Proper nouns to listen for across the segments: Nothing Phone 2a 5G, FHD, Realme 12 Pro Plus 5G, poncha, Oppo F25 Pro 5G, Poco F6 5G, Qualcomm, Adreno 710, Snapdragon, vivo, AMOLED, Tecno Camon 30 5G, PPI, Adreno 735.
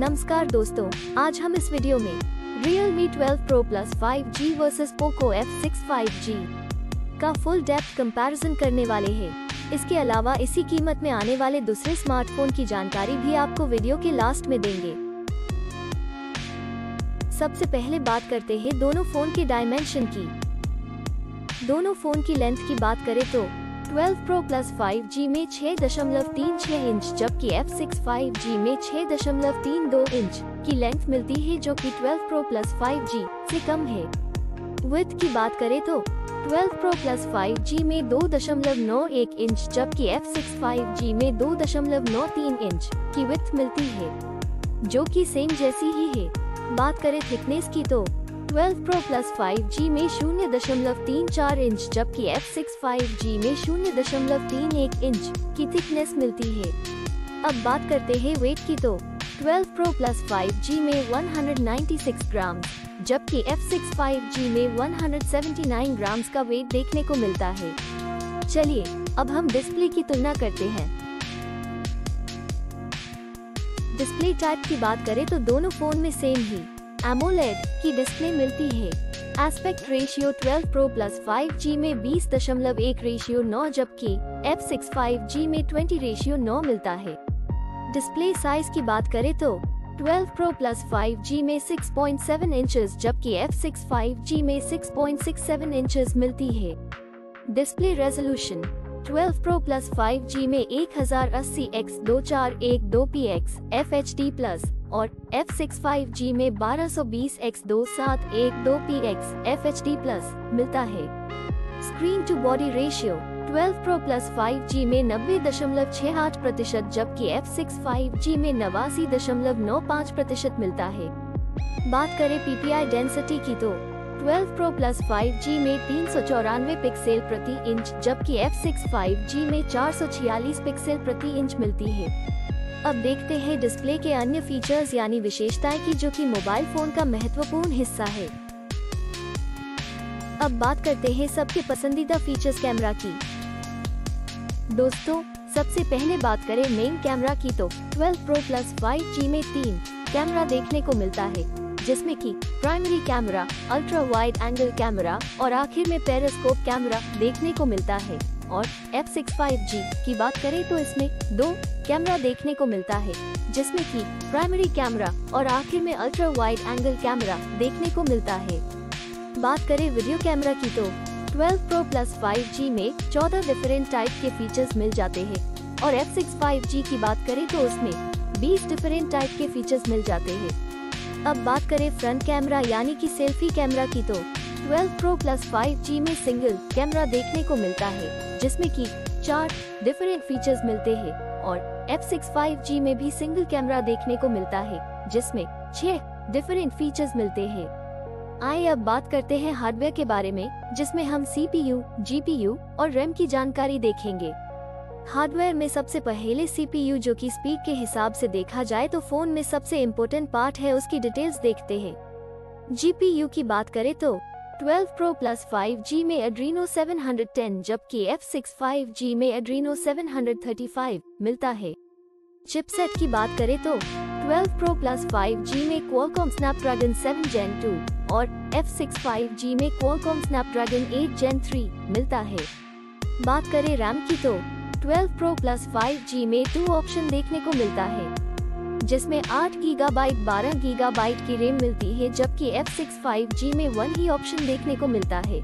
नमस्कार दोस्तों, आज हम इस वीडियो में Realme 12 Pro Plus 5G versus Poco F6 5G का फुल डेप्थ कंपैरिजन करने वाले हैं। इसके अलावा इसी कीमत में आने वाले दूसरे स्मार्टफोन की जानकारी भी आपको वीडियो के लास्ट में देंगे। सबसे पहले बात करते हैं दोनों फोन के डायमेंशन की। दोनों फोन की लेंथ की बात करें तो 12 Pro Plus 5G में 6.36 इंच जबकि F6 5G में 6.32 इंच की लेंथ मिलती है, जो कि 12 Pro Plus 5G से कम है। विड्थ की बात करें तो 12 Pro Plus 5G में 2.91 इंच जबकि F6 5G में 2.93 इंच की विड्थ मिलती है, जो कि सेम जैसी ही है। बात करें थिकनेस की तो 12 Pro Plus 5G में 0.34 इंच जबकि F6 5G में 0.31 इंच की थिकनेस मिलती है। अब बात करते हैं वेट की तो 12 Pro Plus 5G में 196 ग्राम जबकि F6 5G में 179 ग्राम का वेट देखने को मिलता है। चलिए अब हम डिस्प्ले की तुलना करते हैं। डिस्प्ले टाइप की बात करें तो दोनों फोन में सेम ही AMOLED की डिस्प्ले मिलती है। Aspect ratio 12 Pro Plus 5G में 20.1:9 जबकि F6 5G में 20:9 मिलता है। डिस्प्ले साइज की बात करें तो 12 Pro Plus 5G में 6.7 इंचेस जबकि F6 5G में 6.67 इंचेस मिलती है। Display resolution 12 Pro Plus 5G में 1080x2412px FHD प्लस और F6 5G में 1220x2712px FHD प्लस मिलता है। Screen to body ratio 12 Pro Plus 5G में 90.68% जबकि F6 5G में 89.95% मिलता है। बात करें PPI डेंसिटी की तो 12 Pro Plus 5G में 394 पिक्सेल प्रति इंच जबकि F6 5G में 446 पिक्सेल प्रति इंच मिलती है। अब देखते हैं डिस्प्ले के अन्य फीचर्स यानी विशेषताएं की, जो कि मोबाइल फोन का महत्वपूर्ण हिस्सा है। अब बात करते हैं सबके पसंदीदा फीचर्स कैमरा की। दोस्तों सबसे पहले बात करें मेन कैमरा की तो 12 Pro Plus 5G में 3 कैमरा देखने को मिलता है, जिसमें कि primary camera, ultra wide angle camera और आखिर में पेरिस्कोप कैमरा देखने को मिलता है। और F6 5G की बात करें तो इसमें 2 कैमरा देखने को मिलता है, जिसमें कि प्राइमरी कैमरा और आखिर में अल्ट्रा वाइड एंगल कैमरा देखने को मिलता है। बात करें वीडियो कैमरा की तो 12 Pro Plus 5G में 14 डिफरेंट टाइप के फीचर्स मिल जाते हैं और F6 5G की बात करें तो उसमें 20 डिफरेंट टाइप के फीचर्स मिल जाते हैं। अब बात करें फ्रंट कैमरा यानी कि सेल्फी कैमरा की तो 12 Pro Plus 5G में सिंगल कैमरा देखने को मिलता है, जिसमें कि 4 डिफरेंट फीचर्स मिलते हैं और F6 5G में भी सिंगल कैमरा देखने को मिलता है, जिसमें 6 डिफरेंट फीचर्स मिलते हैं। आइए अब बात करते हैं हार्डवेयर के बारे में, जिसमें हम CPU, GPU और RAM की जानकारी देखेंगे। हार्डवेयर में सबसे पहले CPU, जो कि स्पीड के हिसाब से देखा जाए तो फोन में सबसे इम्पोर्टेंट पार्ट है, उसकी डिटेल्स देखते हैं। GPU की बात करें तो 12 Pro Plus 5G में Adreno 710 जबकि F6 5G में Adreno 735 मिलता है। चिपसेट की बात करें तो 12 Pro Plus 5G में Qualcomm Snapdragon 7 Gen 2 और F6 5G में Qualcomm Snapdragon 8 Gen 3 मिलता है। बात करें RAM की तो 12 Pro Plus 5G में 2 ऑप्शन देखने को मिलता है, जिसमें 8 GB 12 GB की RAM मिलती है जबकि F6 5G में 1 ही ऑप्शन देखने को मिलता है,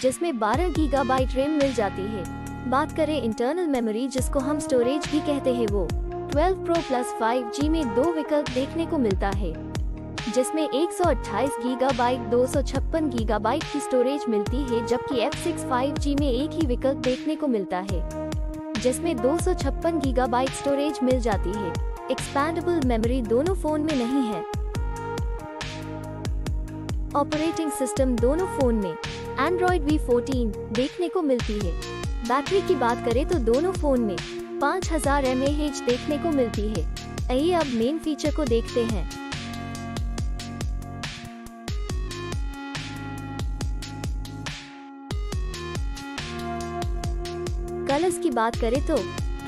जिसमें 12 GB RAM मिल जाती है। बात करें इंटरनल मेमोरी, जिसको हम स्टोरेज भी कहते हैं, वो 12 Pro Plus 5G में 2 विकल्प देखने को मिलता है, जिसमें 128 GB 256 GB की स्टोरेज मिलती है जबकि F6 5G में 1 ही विकल्प देखने को मिलता है, जिसमें 256 GB स्टोरेज मिल जाती है। एक्सपैंडेबल मेमोरी दोनों फोन में नहीं है। ऑपरेटिंग सिस्टम दोनों फोन में Android V14 देखने को मिलती है। बैटरी की बात करें तो दोनों फोन में 5000 mAh देखने को मिलती है। आइए अब मेन फीचर को देखते हैं। कलर्स की बात करें तो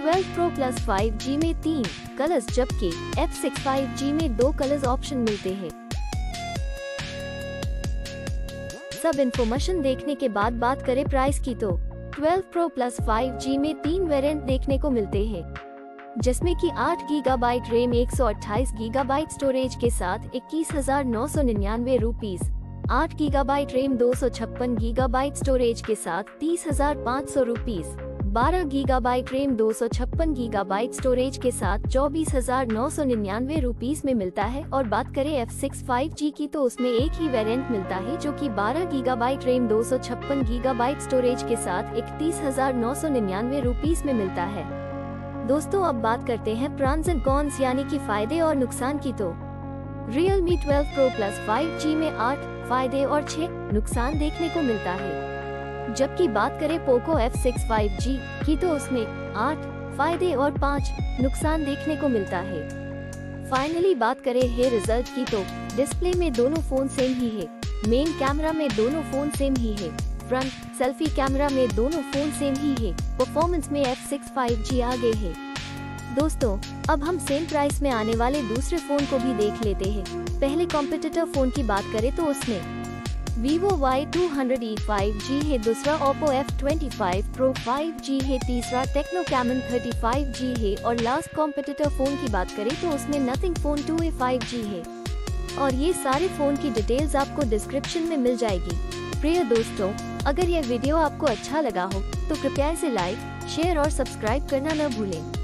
12 Pro Plus 5G में 3 कलर्स जबकि F6 5G में 2 कलर्स ऑप्शन मिलते हैं। सब इन्फॉर्मेशन देखने के बाद बात करें प्राइस की तो 12 Pro Plus 5G में 3 वेरिएंट देखने को मिलते हैं, जिसमें कि 8 GB रैम 128 GB स्टोरेज के साथ 21,999 rupees, 8 GB RAM 256 GB storage के साथ 30,500 rupees, 12 GB RAM 256 GB storage के साथ 24,999 रुपीस में मिलता है। और बात करें F6 5G की तो उसमें एक ही वेरिएंट मिलता है जो कि 12 GB रैम 256 GB स्टोरेज के साथ 31,999 रुपीस में मिलता है। दोस्तों अब बात करते हैं प्रॉन्स एंड कॉन्स यानी कि फायदे और नुकसान की तो Realme 12 Pro Plus 5G में 8 फायदे और 6 नुकसान देखने को मिलता है, जबकि बात करें Poco F6 5G की तो उसमें 8 फायदे और 5 नुकसान देखने को मिलता है। फाइनली बात करें हेयर रिजल्ट की तो डिस्प्ले में दोनों फोन सेम ही है, मेन कैमरा में दोनों फोन सेम ही है, फ्रंट सेल्फी कैमरा में दोनों फोन सेम ही है, परफॉर्मेंस में F6 5G आगे है। दोस्तों अब हम सेम प्राइस में आने वाले दूसरे फोन को भी देख लेते हैं। पहले कॉम्पिटिटर फोन की बात करें तो उसमें vivo Y200 A 5G है, दूसरा Oppo F25 Pro 5G है, तीसरा Tecno Camon 30 5G है और लास्ट कॉम्पिटिटर फोन की बात करें तो उसमें Nothing Phone 2a 5G है। और ये सारे फोन की डिटेल्स आपको डिस्क्रिप्शन में मिल जाएगी। प्रिय दोस्तों अगर यह वीडियो आपको अच्छा लगा हो तो कृपया इसे लाइक, शेयर और सब्सक्राइब करना न भूलें।